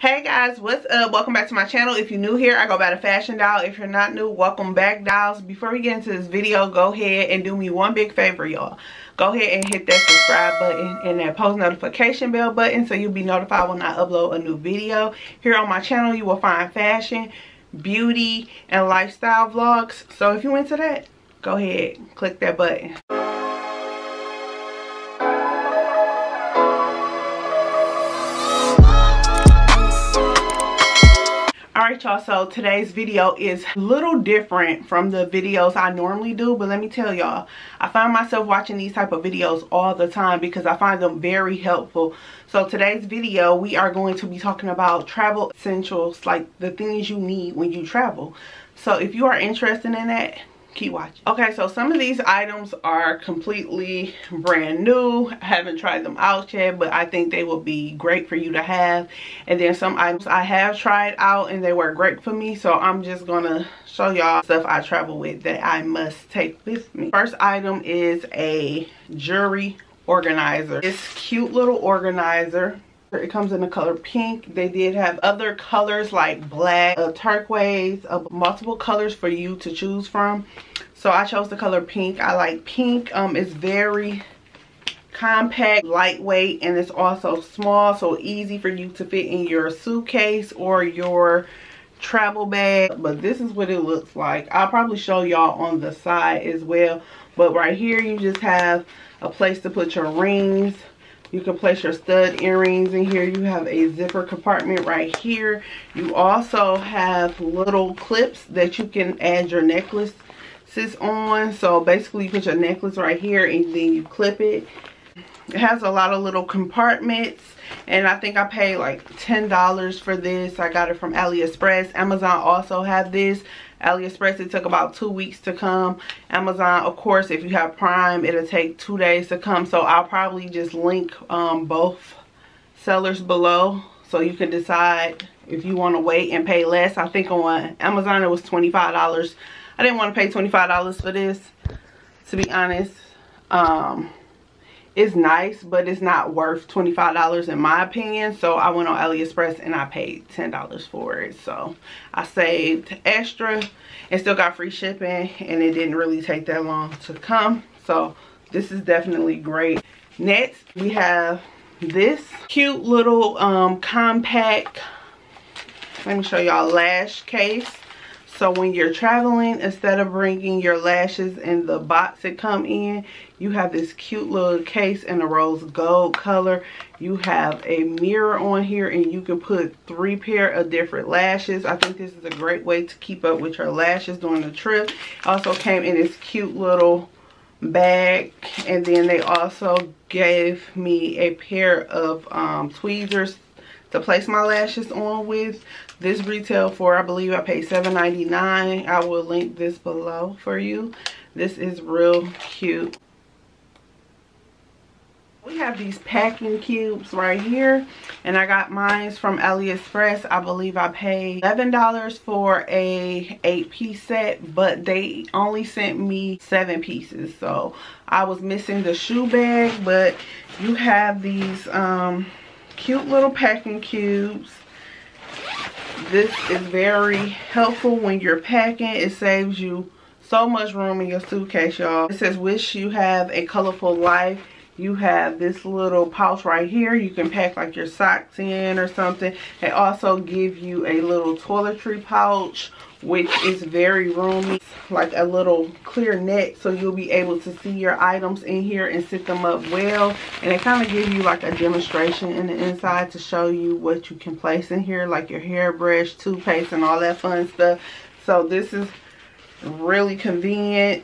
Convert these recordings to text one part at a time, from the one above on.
Hey guys, what's up? Welcome back to my channel. If you're new here, I go by the fashion doll. If you're not new, welcome back, dolls. Before we get into this video, go ahead and do me one big favor, y'all. Go ahead and hit that subscribe button and that post notification bell button so you'll be notified when I upload a new video. Here on my channel, you will find fashion, beauty, and lifestyle vlogs. So if you're into that, go ahead, click that button. Alright y'all, so today's video is a little different from the videos I normally do, but let me tell y'all, I find myself watching these type of videos all the time because I find them very helpful. So today's video, we are going to be talking about travel essentials, like the things you need when you travel. So if you are interested in that, keep watching. Okay, so some of these items are completely brand new. I haven't tried them out yet, but I think they will be great for you to have. And then some items I have tried out and they were great for me, so I'm just gonna show y'all stuff I travel with that I must take with me. First item is a jewelry organizer. This cute little organizer, it comes in the color pink. They did have other colors like black, turquoise, multiple colors for you to choose from. So I chose the color pink. I like pink. It's very compact, lightweight, and it's also small, so easy for you to fit in your suitcase or your travel bag. But this is what it looks like. I'll probably show y'all on the side as well. But right here you just have a place to put your rings. You can place your stud earrings in here. You have a zipper compartment right here. You also have little clips that you can add your necklaces on. So basically you put your necklace right here and then you clip it. It has a lot of little compartments, and I think I paid like $10 for this. I got it from AliExpress. Amazon also had this. AliExpress, it took about 2 weeks to come. Amazon, of course, if you have Prime, it'll take 2 days to come. So I'll probably just link both sellers below so you can decide if you want to wait and pay less. I think on Amazon it was $25. I didn't want to pay $25 for this, to be honest. It's nice, but it's not worth $25 in my opinion. So I went on AliExpress and I paid $10 for it. So I saved extra and still got free shipping, and it didn't really take that long to come. So this is definitely great. Next, we have this cute little compact, let me show y'all, lash case. So when you're traveling, instead of bringing your lashes in the box that come in, you have this cute little case in a rose gold color. You have a mirror on here and you can put 3 pair of different lashes. I think this is a great way to keep up with your lashes during the trip. Also came in this cute little bag, and then they also gave me a pair of tweezers to place my lashes on with. This retail for, I believe I paid $7.99. I will link this below for you. This is real cute. We have these packing cubes right here, and I got mine from AliExpress. I believe I paid $11 for a 8-piece set, but they only sent me 7 pieces. So I was missing the shoe bag, but you have these cute little packing cubes. This is very helpful when you're packing. It saves you so much room in your suitcase, y'all. It says, wish you have a colorful life. You have this little pouch right here. You can pack like your socks in or something. They also give you a little toiletry pouch, which is very roomy. It's like a little clear net, so you'll be able to see your items in here and sit them up well. And they kind of give you like a demonstration in the inside to show you what you can place in here, like your hairbrush, toothpaste, and all that fun stuff. So this is really convenient.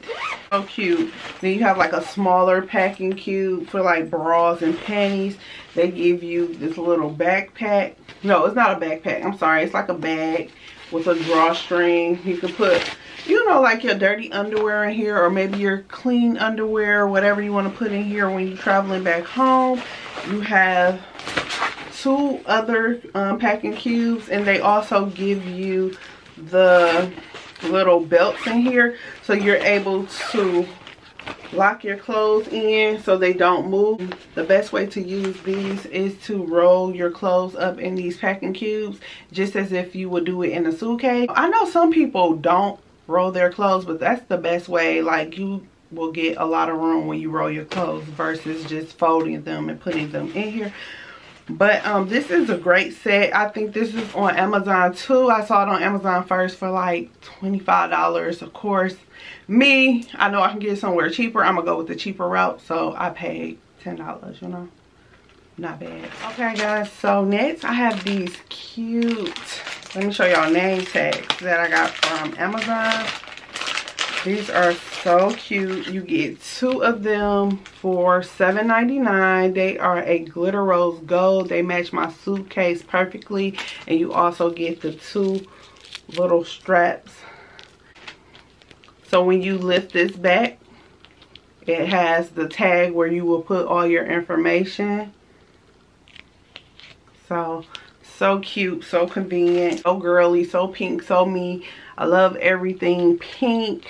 So cute. Then you have like a smaller packing cube for like bras and panties. They give you this little backpack. No, it's not a backpack, I'm sorry. It's like a bag with a drawstring. You can put, you know, like your dirty underwear in here, or maybe your clean underwear, whatever you want to put in here when you're traveling back home. You have 2 other packing cubes, and they also give you the little belts in here, so you're able to lock your clothes in so they don't move. The best way to use these is to roll your clothes up in these packing cubes, just as if you would do it in a suitcase. I know some people don't roll their clothes, but that's the best way. Like, you will get a lot of room when you roll your clothes versus just folding them and putting them in here. But this is a great set. I think this is on Amazon too. I saw it on Amazon first for like $25. Of course, me, I know I can get it somewhere cheaper. I'm gonna go with the cheaper route, so I paid $10, you know, not bad. Okay guys, so next I have these cute, let me show y'all, name tags that I got from Amazon. These are so cute. You get two of them for $7.99. They are a glitter rose gold. They match my suitcase perfectly. And you also get the two little straps. So when you lift this back, it has the tag where you will put all your information. So cute, so convenient, so girly, so pink, so me. I love everything pink.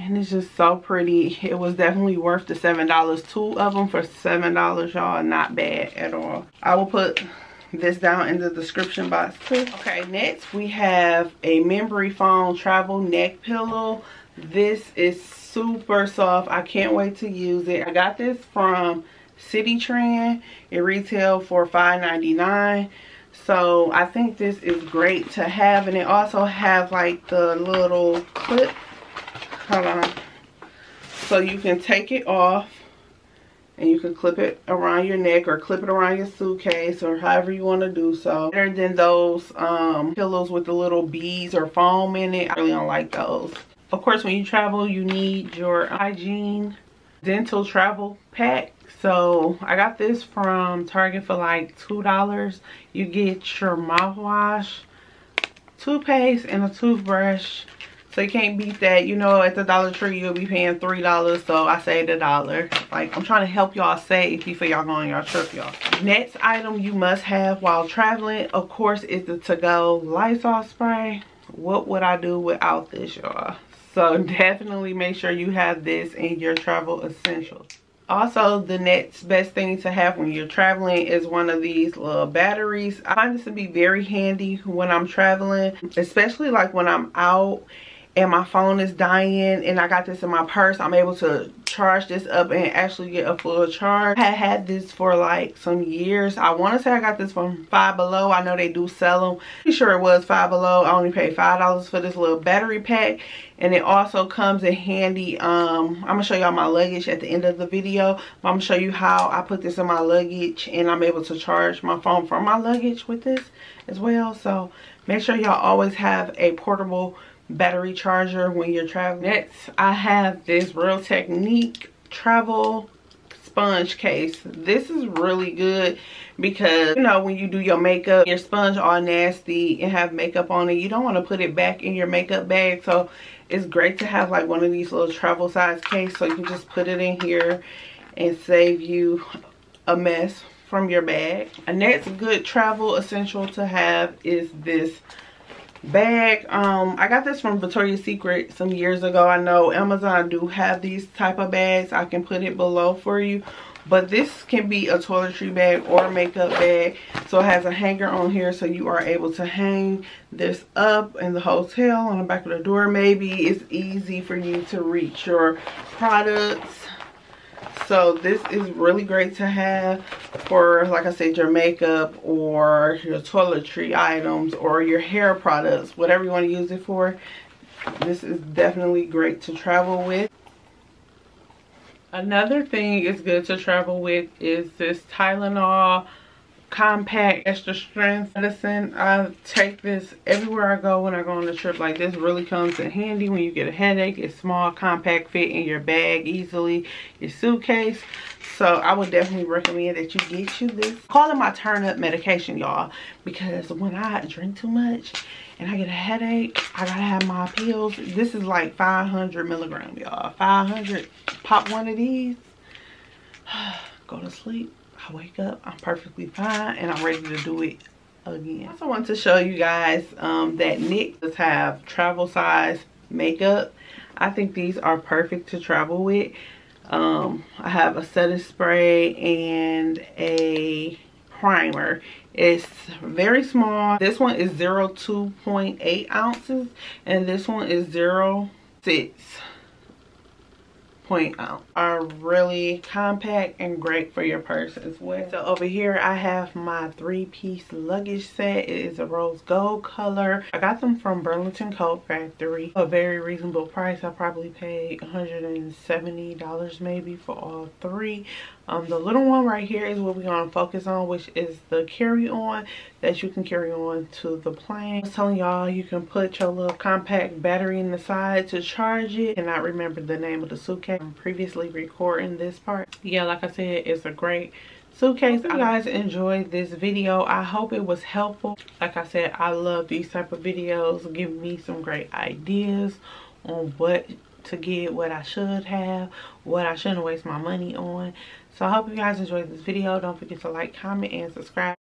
And it's just so pretty. It was definitely worth the $7. Two of them for $7, y'all. Not bad at all. I will put this down in the description box too. Okay, next we have a memory foam travel neck pillow. This is super soft. I can't wait to use it. I got this from City Trend. It retailed for $5.99. So I think this is great to have. And it also have like the little clip. Hold on. So you can take it off and you can clip it around your neck or clip it around your suitcase or however you want to do so. Better than those pillows with the little beads or foam in it. I really don't like those. Of course, when you travel, you need your hygiene dental travel pack. So I got this from Target for like $2. You get your mouthwash, toothpaste, and a toothbrush. So you can't beat that. You know, at the Dollar Tree, you'll be paying $3. So I saved $1. Like, I'm trying to help y'all save before y'all go on y'all trip, y'all. Next item you must have while traveling, of course, is the to-go Lysol spray. What would I do without this, y'all? So definitely make sure you have this in your travel essentials. Also, the next best thing to have when you're traveling is one of these little batteries. I find this to be very handy when I'm traveling, especially like when I'm out and my phone is dying and I got this in my purse. I'm able to charge this up and actually get a full charge. I had this for like some years. I want to say I got this from Five Below. I know they do sell them. Pretty sure it was Five Below. I only paid $5 for this little battery pack. And it also comes in handy. I'm gonna show y'all my luggage at the end of the video. But I'm gonna show you how I put this in my luggage and I'm able to charge my phone from my luggage with this as well. So make sure y'all always have a portable battery charger when you're traveling. Next, I have this Real Technique travel sponge case. This is really good because, you know, when you do your makeup, your sponge all nasty and have makeup on it, you don't want to put it back in your makeup bag. So it's great to have like one of these little travel size cases so you can just put it in here and save you a mess from your bag. A next good travel essential to have is this bag. I got this from Victoria's Secret some years ago. I know Amazon do have these type of bags. I can put it below for you, but this can be a toiletry bag or makeup bag. So it has a hanger on here, so you are able to hang this up in the hotel on the back of the door. Maybe it's easy for you to reach your products. So this is really great to have for, like I said, your makeup or your toiletry items or your hair products, whatever you want to use it for. This is definitely great to travel with. Another thing is good to travel with is this Tylenol compact extra strength medicine. I take this everywhere I go when I go on a trip. Like, this really comes in handy when you get a headache. It's small, compact, fit in your bag easily, your suitcase. So I would definitely recommend that you get you this. I call it my turn up medication, y'all, because when I drink too much and I get a headache, I gotta have my pills. This is like 500 milligrams, y'all. 500. Pop one of these, go to sleep. I wake up, I'm perfectly fine, and I'm ready to do it again. I also want to show you guys that NYX does have travel size makeup. I think these are perfect to travel with. I have a setting spray and a primer. It's very small. This one is 0.2 ounces and this one is 0.6 ounce. Are really compact and great for your purse as well. So over here I have my 3-piece luggage set. It is a rose gold color. I got them from Burlington Coat Factory. A very reasonable price. I probably paid $170 maybe for all three. The little one right here is what we're going to focus on, which is the carry-on that you can carry on to the plane. I was telling y'all you can put your little compact battery in the side to charge it. And I remember the name of the suitcase. I'm previously recording this part. Yeah, like I said, it's a great suitcase. I hope you guys enjoyed this video. I hope it was helpful. Like I said, I love these type of videos. Give me some great ideas on what to get, what I should have, what I shouldn't waste my money on. So I hope you guys enjoyed this video. Don't forget to like, comment, and subscribe.